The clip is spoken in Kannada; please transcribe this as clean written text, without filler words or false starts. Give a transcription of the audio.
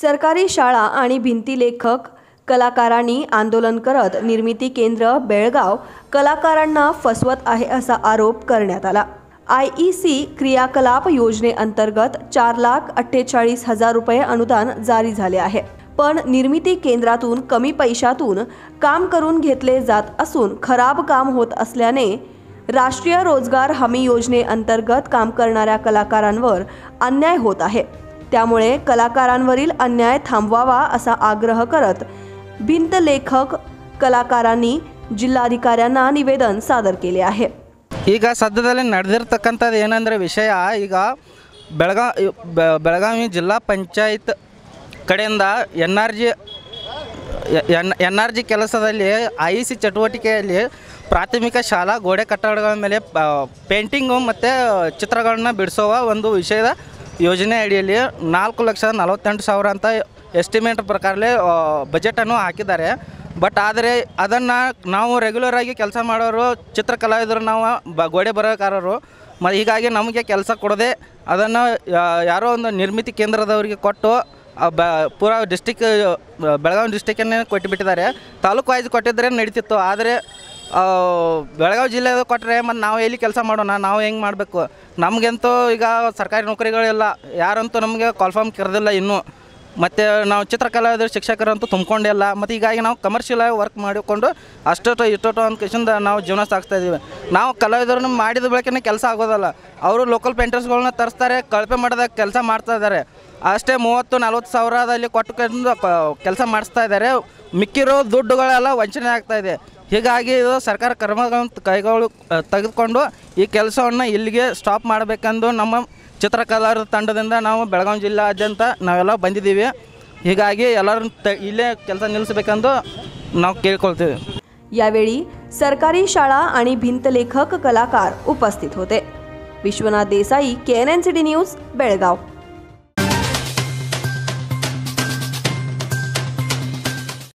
सरकारी शाळा आणि भिंती लेखक कलाकारांनी आंदोलन करत निर्मिती केंद्र बेळगाव कलाकारांना फसवत आहे असा आरोप करण्यात आला। IEC क्रियाकलाप योजनेअंतर्गत 4,48,000 रुपये अनुदान जारी झाले आहे, पण निर्मिती केंद्रातून कमी पैशातून काम करून घेतले जात असून खराब काम होत असल्याने राष्ट्रीय रोजगार हमी योजनेअंतर्गत काम करणाऱ्या कलाकारांवर अन्याय होत आहे। त्यामुळे कलाकारांवरील अन्याय थांबवावा असा आग्रह करत भिंत लेखक कलाकारांनी जिल्हाधिकाऱ्यांना निवेदन सादर केले आहे। ಈಗ ಸದ್ಯದಲ್ಲಿ ನಡೆದಿರತಕ್ಕಂತದ್ದು ಏನಂದ್ರೆ ವಿಷಯ ಈಗ ಬೆಳಗಾವಿ ಜಿಲ್ಲಾ ಪಂಚಾಯತ್ ಕಡೆಯಿಂದ NRG ಕೆಲಸದಲ್ಲಿ IEC ಚಟುವಟಿಕೆಯಲ್ಲಿ ಪ್ರಾಥಮಿಕ ಶಾಲಾ ಗೋಡೆ ಕಟ್ಟಡಗಳ ಮೇಲೆ ಪೇಂಟಿಂಗು ಮತ್ತು ಚಿತ್ರಗಳನ್ನು ಬಿಡಿಸುವ ಒಂದು ವಿಷಯದ ಯೋಜನೆ ಅಡಿಯಲ್ಲಿ 4,48,000 ಅಂತ ಎಸ್ಟಿಮೇಟ್ ಪ್ರಕಾರಲೇ ಬಜೆಟನ್ನು ಹಾಕಿದ್ದಾರೆ। ಬಟ್ ಆದರೆ ಅದನ್ನು ನಾವು ರೆಗ್ಯುಲರ್ ಆಗಿ ಕೆಲಸ ಮಾಡೋರು ಚಿತ್ರಕಲಾವಿದರು, ನಾವು ಗೋಡೆ ಬರಹಕಾರರು, ಹೀಗಾಗಿ ನಮಗೆ ಕೆಲಸ ಕೊಡದೆ ಅದನ್ನು ಯಾರೋ ಒಂದು ನಿರ್ಮಿತಿ ಕೇಂದ್ರದವರಿಗೆ ಕೊಟ್ಟು ಪೂರಾ ಡಿಸ್ಟಿಕ್ ಬೆಳಗಾವಿ ಡಿಸ್ಟಿಕ್ಕನ್ನೇ ಕೊಟ್ಟುಬಿಟ್ಟಿದ್ದಾರೆ। ತಾಲೂಕು ವೈಸ್ ಕೊಟ್ಟಿದ್ರೆ ನಡೀತಿತ್ತು, ಆದರೆ ಬೆಳಗಾವಿ ಜಿಲ್ಲೆಗೆ ಕೊಟ್ಟರೆ ಮತ್ತು ನಾವು ಎಲ್ಲಿ ಕೆಲಸ ಮಾಡೋಣ, ನಾವು ಹೆಂಗೆ ಮಾಡಬೇಕು? ನಮಗಂತೂ ಈಗ ಸರ್ಕಾರಿ ನೌಕರಿಗಳಿಲ್ಲ, ಯಾರಂತೂ ನಮಗೆ ಕಾಲ್ಫಾರ್ಮ್ ಕರೆದಿಲ್ಲ ಇನ್ನೂ, ಮತ್ತು ನಾವು ಚಿತ್ರಕಲಾವಿದರು ಶಿಕ್ಷಕರಂತೂ ತುಂಬಿಕೊಂಡಿಲ್ಲ, ಮತ್ತು ಹೀಗಾಗಿ ನಾವು ಕಮರ್ಷಿಯಲ್ ಆಗಿ ವರ್ಕ್ ಮಾಡಿಕೊಂಡು ಅಷ್ಟೊಟ್ಟು ಇಷ್ಟೊಟ್ಟು ಅಂದ್ಕೇಶಿಂದ ನಾವು ಜೀವನ ಸಾಗಿಸ್ತಾ ಇದ್ದೀವಿ। ನಾವು ಕಲಾವಿದರನ್ನು ಮಾಡಿದ ಬೆಳಕೇ ಕೆಲಸ ಆಗೋದಲ್ಲ, ಅವರು ಲೋಕಲ್ ಪೇಂಟರ್ಸ್ಗಳನ್ನ ತರಿಸ್ತಾರೆ, ಕಳಪೆ ಮಾಡಿದಾಗ ಕೆಲಸ ಮಾಡ್ತಾ ಇದ್ದಾರೆ, ಅಷ್ಟೇ 30,40,000 ಕೊಟ್ಟು ಕೆಲಸ ಮಾಡಿಸ್ತಾ ಇದ್ದಾರೆ, ಮಿಕ್ಕಿರೋ ದುಡ್ಡುಗಳೆಲ್ಲ ವಂಚನೆ ಆಗ್ತಾ ಇದೆ। ಹೀಗಾಗಿ ಇದು ಸರ್ಕಾರ ಕ್ರಮಗಳನ್ನು ತೆಗೆದುಕೊಂಡು ಈ ಕೆಲಸವನ್ನು ಇಲ್ಲಿಗೆ ಸ್ಟಾಪ್ ಮಾಡಬೇಕೆಂದು ನಮ್ಮ ಚಿತ್ರಕಲಾರ ತಂಡದಿಂದ ನಾವು ಬೆಳಗಾವಿ ಜಿಲ್ಲಾದ್ಯಂತ ನಾವೆಲ್ಲ ಬಂದಿದ್ದೀವಿ। ಹೀಗಾಗಿ ಎಲ್ಲರೂ ಇಲ್ಲೇ ಕೆಲಸ ನಿಲ್ಲಿಸಬೇಕೆಂದು ನಾವು ಕೇಳಿಕೊಳ್ತೀವಿ। यावेळी सरकारी शाळा आणि भिंत लेखक कलाकार उपस्थित होते। Vishwanath Desai KNN City News Belgaum.